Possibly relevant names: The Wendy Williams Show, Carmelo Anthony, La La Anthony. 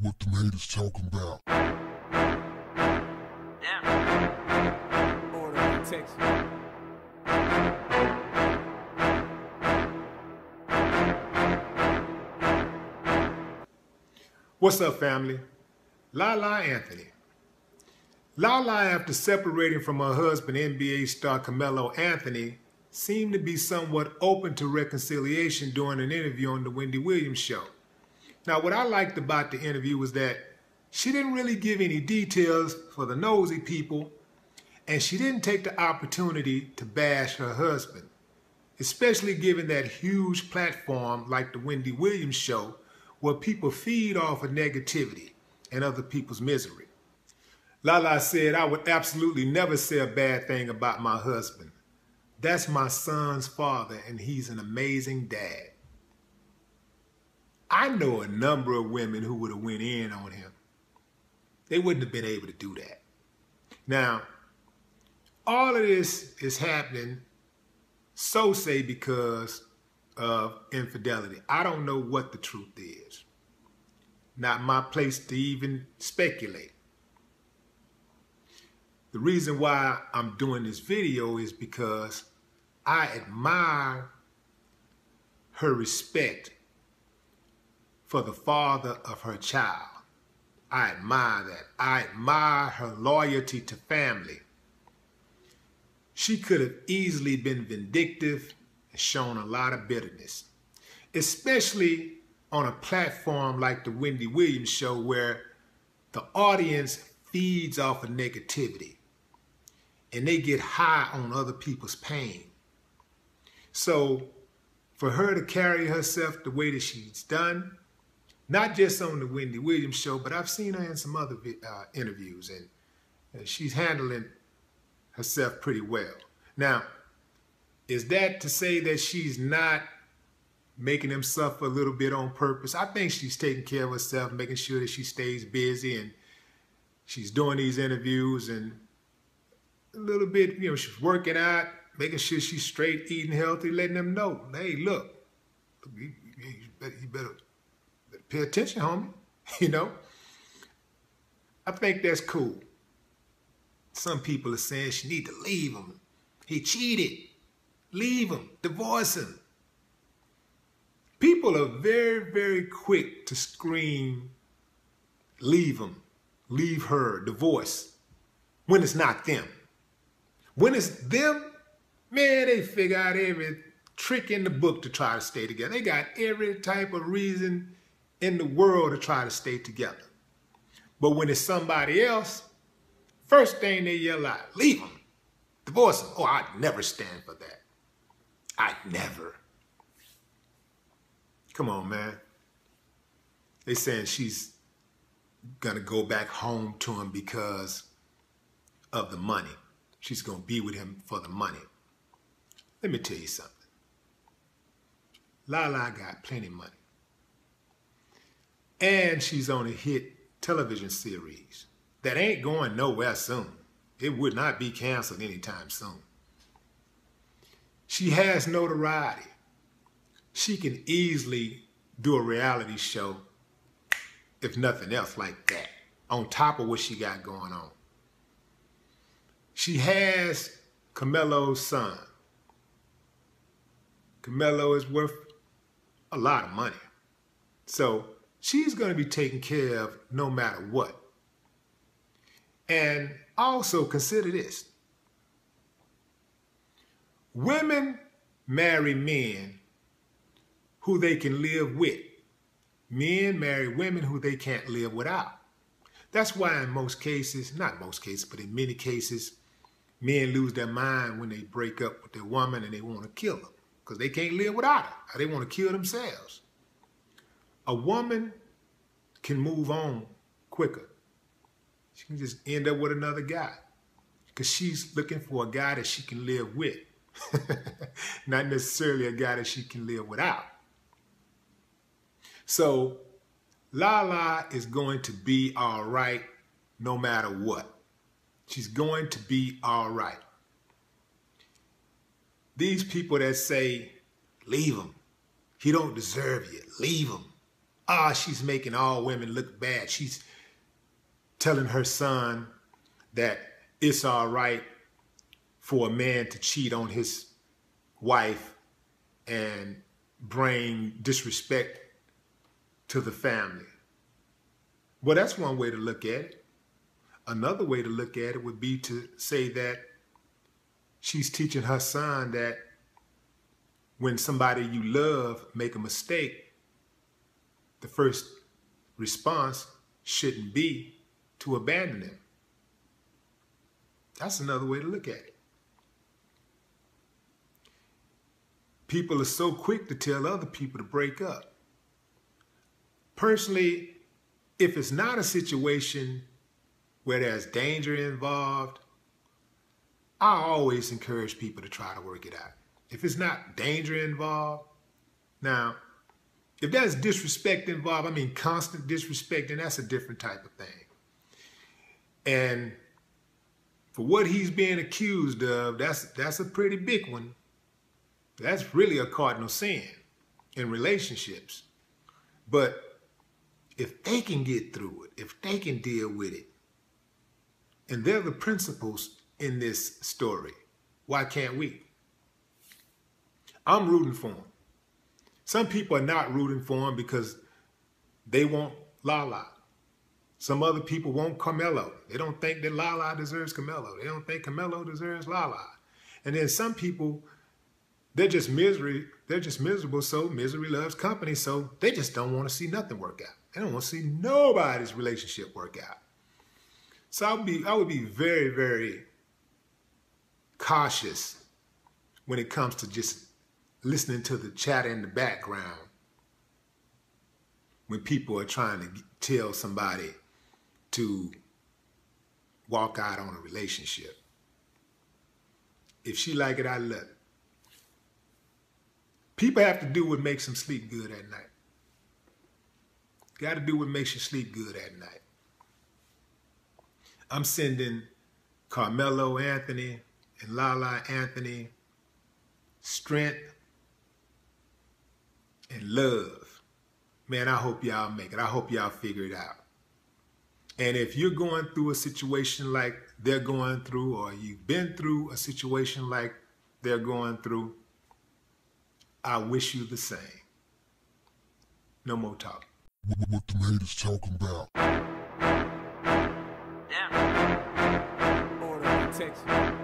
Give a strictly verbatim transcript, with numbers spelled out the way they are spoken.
what the haters talking about. Yeah. Order of protection. What's up, family? La La Anthony. La La, after separating from her husband, N B A star Carmelo Anthony, seemed to be somewhat open to reconciliation during an interview on The Wendy Williams Show. Now, what I liked about the interview was that she didn't really give any details for the nosy people, and she didn't take the opportunity to bash her husband, especially given that huge platform like The Wendy Williams Show, where people feed off of negativity and other people's misery. La La said, "I would absolutely never say a bad thing about my husband. That's my son's father, and he's an amazing dad. I know a number of women who would have went in on him. They wouldn't have been able to do that." Now, all of this is happening, so say, because of infidelity. I don't know what the truth is. Not my place to even speculate. The reason why I'm doing this video is because I admire her respect for the father of her child. I admire that. I admire her loyalty to family. She could have easily been vindictive, shown a lot of bitterness, especially on a platform like The Wendy Williams Show, where the audience feeds off of negativity and they get high on other people's pain. So for her to carry herself the way that she's done, not just on The Wendy Williams Show, but I've seen her in some other uh, interviews, and uh, she's handling herself pretty well. Now, is that to say that she's not making them suffer a little bit on purpose? I think she's taking care of herself, making sure that she stays busy, and she's doing these interviews and a little bit, you know, she's working out, making sure she's straight, eating healthy, letting them know, hey, look, you better, you better pay attention, homie, you know? I think that's cool. Some people are saying she need to leave him. He cheated. Leave him, divorce him. People are very, very quick to scream, leave him, leave her, divorce, when it's not them. When it's them, man, they figure out every trick in the book to try to stay together. They got every type of reason in the world to try to stay together. But when it's somebody else, first thing they yell out, leave him, divorce him. Oh, I'd never stand for that. I never. Come on, man. They saying she's gonna go back home to him because of the money. She's gonna be with him for the money. Let me tell you something. La La got plenty of money. And she's on a hit television series that ain't going nowhere soon. It would not be canceled anytime soon. She has notoriety. She can easily do a reality show, if nothing else, like that, on top of what she got going on. She has Carmelo's son. Carmelo is worth a lot of money. So she's going to be taken care of no matter what. And also consider this. Women marry men who they can live with. Men marry women who they can't live without. That's why in most cases, not most cases, but in many cases, men lose their mind when they break up with their woman and they want to kill them because they can't live without her, or they want to kill themselves. A woman can move on quicker. She can just end up with another guy because she's looking for a guy that she can live with. Not necessarily a guy that she can live without. So La La is going to be all right no matter what. She's going to be all right. These people that say, leave him. He don't deserve you. Leave him. ah, oh, she's making all women look bad. She's telling her son that it's all right for a man to cheat on his wife and bring disrespect to the family. Well, that's one way to look at it. Another way to look at it would be to say that she's teaching her son that when somebody you love make a mistake, the first response shouldn't be to abandon them. That's another way to look at it. People are so quick to tell other people to break up. Personally, if it's not a situation where there's danger involved, I always encourage people to try to work it out. If it's not danger involved, now, if there's disrespect involved, I mean constant disrespect, then that's a different type of thing. And for what he's being accused of, that's, that's a pretty big one. That's really a cardinal sin in relationships. But if they can get through it, if they can deal with it, and they're the principals in this story, why can't we? I'm rooting for them. Some people are not rooting for him because they want La La. Some other people want Carmelo. They don't think that La La deserves Carmelo. They don't think Carmelo deserves La La. And then some people, they're just misery. They're just miserable, so misery loves company, so they just don't want to see nothing work out. They don't want to see nobody's relationship work out. So I would be, I would be very, very cautious when it comes to just listening to the chatter in the background when people are trying to tell somebody to walk out on a relationship. If she like it, I love it. People have to do what makes them sleep good at night. Got to do what makes you sleep good at night. I'm sending Carmelo Anthony and La La Anthony strength and love. Man, I hope y'all make it. I hope y'all figure it out. And if you're going through a situation like they're going through, or you've been through a situation like they're going through, I wish you the same. No more talking. What, what the haters talking about? Damn. Order protection.